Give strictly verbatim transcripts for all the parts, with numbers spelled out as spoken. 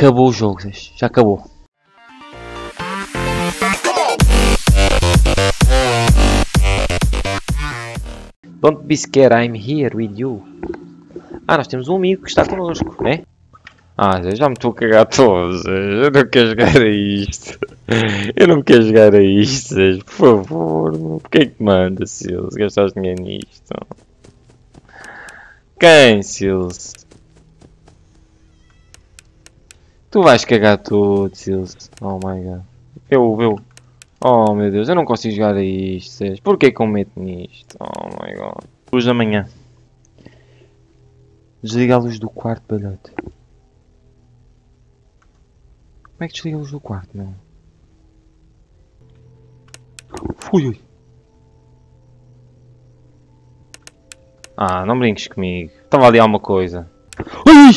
acabou o jogo, já acabou. Don't be scared, I'm here with you. Ah, nós temos um amigo que está connosco, né? Ah, já me estou a cagar todos, eu não quero jogar a isto. Eu não quero jogar a isto, por favor, porque é que manda, Silas? Gastaste dinheiro nisto? Quem, Silas? Tu vais cagar tudo, Silas. Oh my god. Eu, eu. Oh meu Deus, eu não consigo jogar a isto, Silas. Porquê que eu meto nisto? Oh my god. Luz da manhã. Desliga a luz do quarto, balhote. Como é que desliga a luz do quarto, não? Fui! Ah, não brinques comigo. Estava ali alguma coisa. Ai!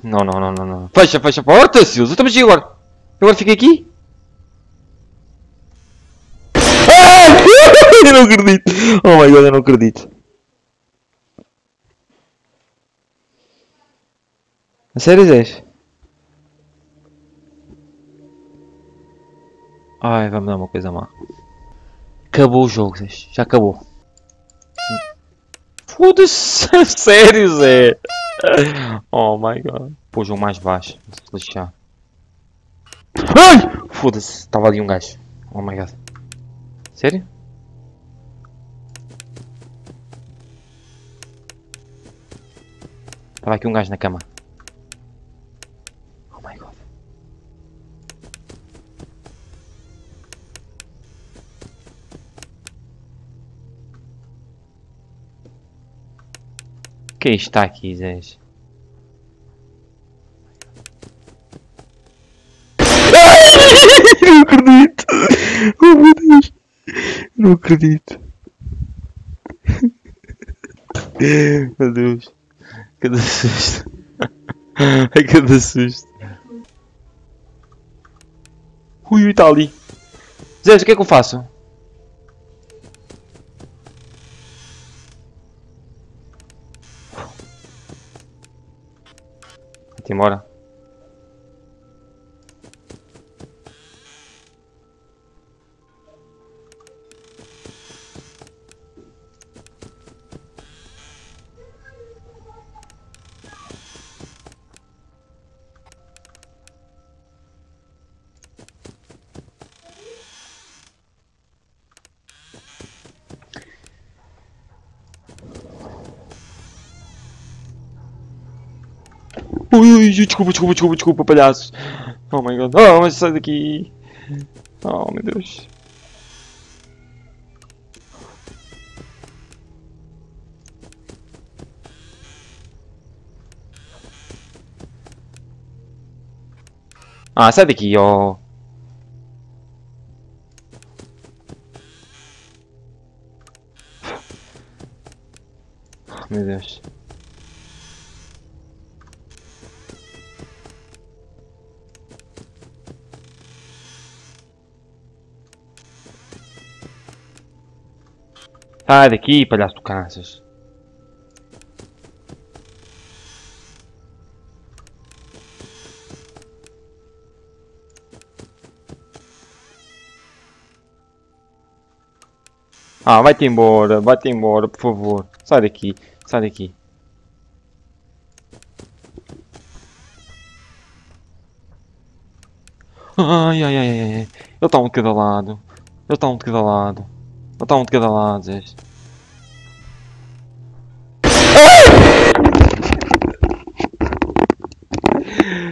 Não, não, não, não, não. Fecha, fecha a porta, Silas. Eu também cheguei agora. Agora fiquei aqui. Ah! Eu não acredito. Oh my god, eu não acredito. A sério, Zé? Ai, vai-me dar uma coisa má. Acabou o jogo, Zé. Já acabou. Foda-se. A sério, Zé? Oh my god. Pô, jogo mais baixo. Vou lixar. Ai! Foda-se. Estava ali um gajo. Oh my god. Sério? Estava aqui um gajo na cama. Oh my god. O que está aqui, Zé? Não acredito! Oh meu Deus! Não acredito! Meu Deus! Cada susto! Cada susto! Ui, ui, está ali! Zé, o que é que eu faço? Timora. Ui, ui, desculpa, desculpa, desculpa, desculpa, palhaços. Oh my god, oh, mas sai daqui. Oh meu Deus. Ah, sai daqui, ó. Oh. Oh, meu Deus. Sai daqui, palhaço do Kansas. Ah, vai-te embora, vai-te embora, por favor. Sai daqui, sai daqui. Ai, ai, ai, ai. Ele está um de cada lado. Ele está um de cada lado. Ele está um de cada lado, Zé.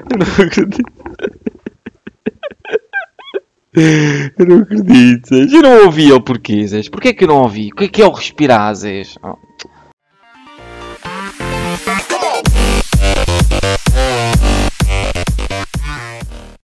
Eu não acredito. Eu não acredito, Zé. Eu não ouvi ele porquê, Zé. Porquê é que eu não ouvi? O que é que é o respirar, Zé? Oh.